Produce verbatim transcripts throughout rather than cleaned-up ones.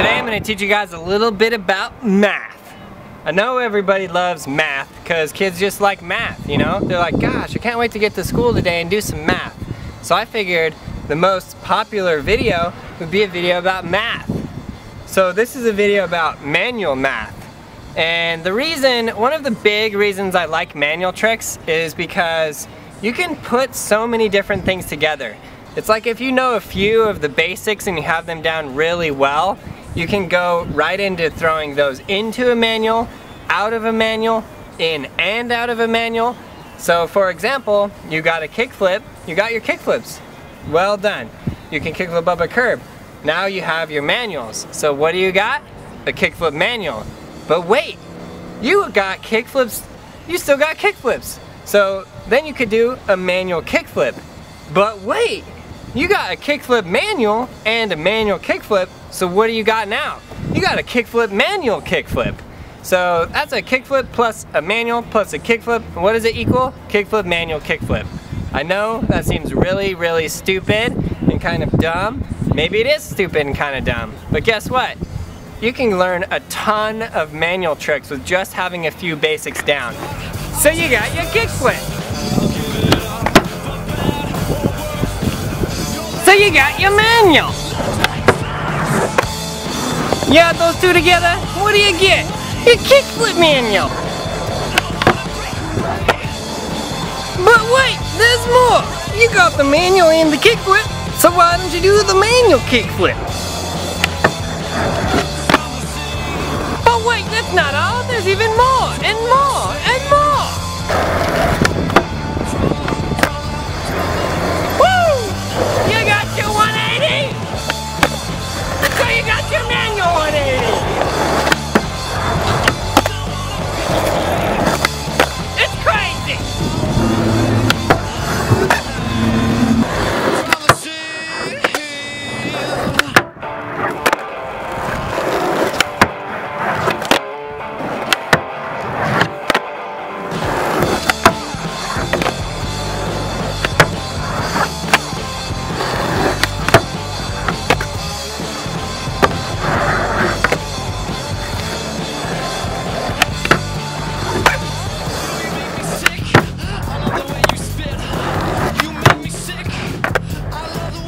Today I'm going to teach you guys a little bit about math. I know everybody loves math because kids just like math, you know? They're like, gosh, I can't wait to get to school today and do some math. So I figured the most popular video would be a video about math. So this is a video about manual math. And the reason, one of the big reasons I like manual tricks is because you can put so many different things together. It's like if you know a few of the basics and you have them down really well, you can go right into throwing those into a manual, out of a manual, in and out of a manual. So for example, you got a kickflip, you got your kickflips. Well done. You can kickflip up a curb. Now you have your manuals. So what do you got? A kickflip manual. But wait, you got kickflips, you still got kickflips. So then you could do a manual kickflip. But wait, you got a kickflip manual and a manual kickflip, so what do you got now? You got a kickflip manual kickflip. So that's a kickflip plus a manual plus a kickflip. What does it equal? Kickflip manual kickflip. I know that seems really, really stupid and kind of dumb. Maybe it is stupid and kind of dumb, but guess what? You can learn a ton of manual tricks with just having a few basics down. So you got your kickflip. So you got your manual. You add those two together, what do you get? Your kickflip manual. But wait, there's more. You got the manual and the kickflip, so why don't you do the manual kickflip? But wait, that's not all. There's even more and more and more.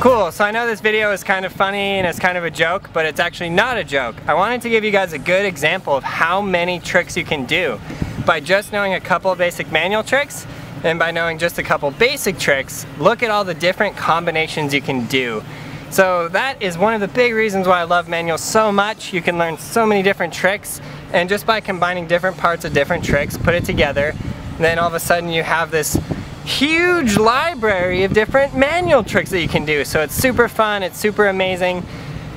Cool, so I know this video is kind of funny and it's kind of a joke, but it's actually not a joke. I wanted to give you guys a good example of how many tricks you can do by just knowing a couple basic manual tricks and by knowing just a couple basic tricks. Look at all the different combinations you can do. So that is one of the big reasons why I love manuals so much. You can learn so many different tricks, and just by combining different parts of different tricks, put it together, and then all of a sudden you have this huge library of different manual tricks that you can do. So it's super fun, it's super amazing.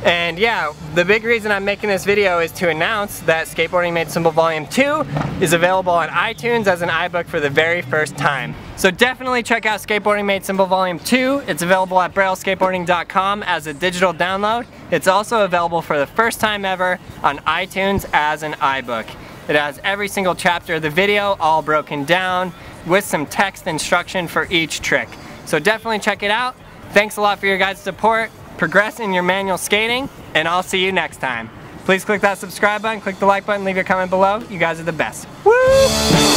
And yeah, the big reason I'm making this video is to announce that Skateboarding Made Simple Volume two is available on iTunes as an iBook for the very first time. So definitely check out Skateboarding Made Simple Volume two. It's available at braille skateboarding dot com as a digital download. It's also available for the first time ever on iTunes as an iBook. It has every single chapter of the video all broken down, with some text instruction for each trick. So definitely check it out. Thanks a lot for your guys' support. Progress in your manual skating, and I'll see you next time. Please click that subscribe button, click the like button, leave your comment below. You guys are the best. Woo!